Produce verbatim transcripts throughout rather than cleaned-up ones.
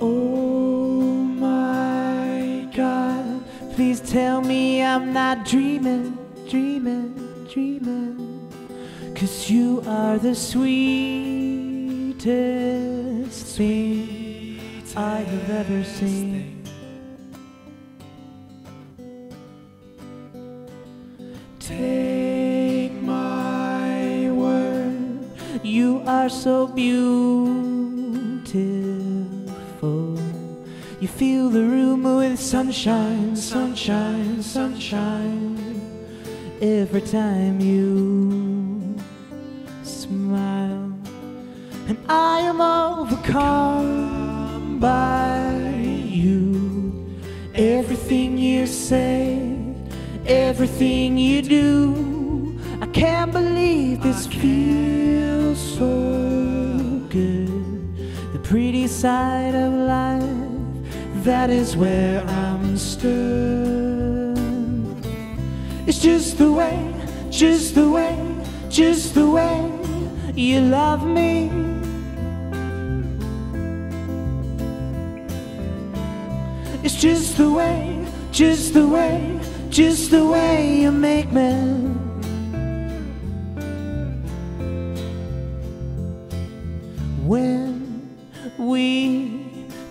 Oh my God, please tell me I'm not dreaming, dreaming, dreaming, 'cause you are the sweetest, sweetest thing I have ever seen. Take my word, you are so beautiful. You fill the room with sunshine, sunshine, sunshine, every time you smile. And I am overcome by you. Everything you say, everything you do, I can't believe this feels so good. The pretty side of life, that is where I'm stirred. It's just the way, just the way, just the way you love me. It's just the way, just the way, just the way you make me. When we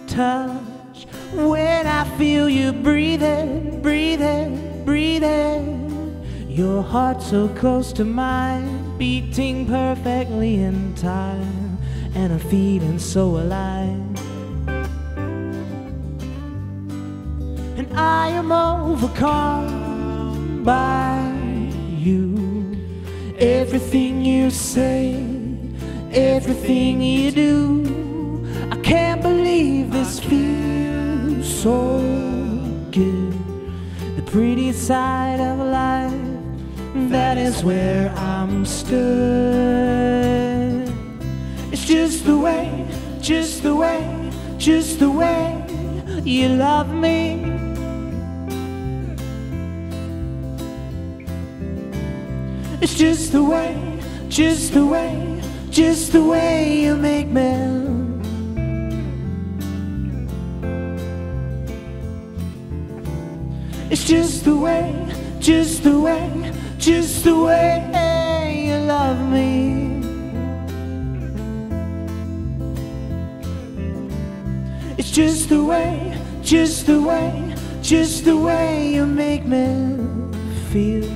touch, when I feel you breathing, breathing, breathing, your heart so close to mine, beating perfectly in time, and I'm feeling so alive. And I am overcome by you. Everything you say, everything you do, I can't believe this feels so good. The pretty side of life, that is where I'm stood. It's just the way, just the way, just the way you love me. It's just the way, just the way, just the way you make me. It's just the way, just the way, just the way you love me. It's just the way, just the way, just the way you make me feel.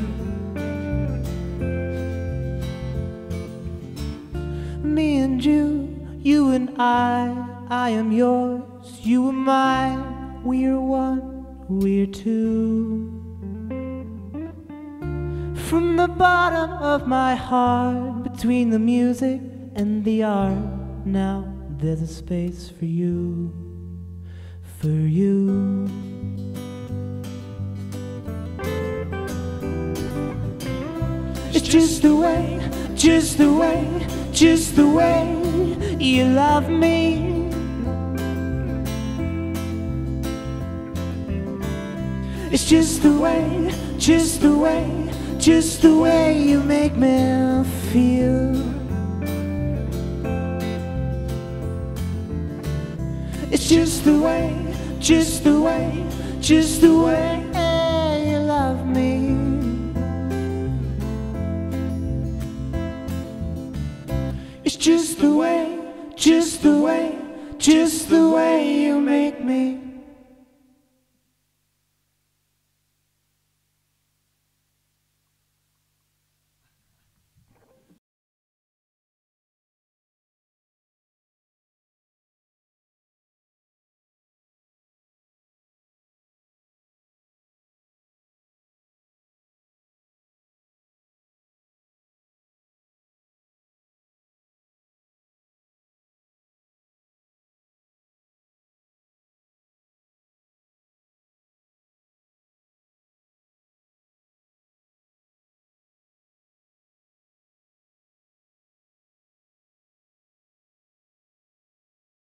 Me and you, you and I, I am yours, you are mine, we are one. We're two. From the bottom of my heart, between the music and the art, now there's a space for you, for you. It's just the way, just the way, just the way you love me. It's just the way, just the way, just the way you make me feel. It's just the way, just the way, just the way you love me. It's just the way, just the way, just the way you make me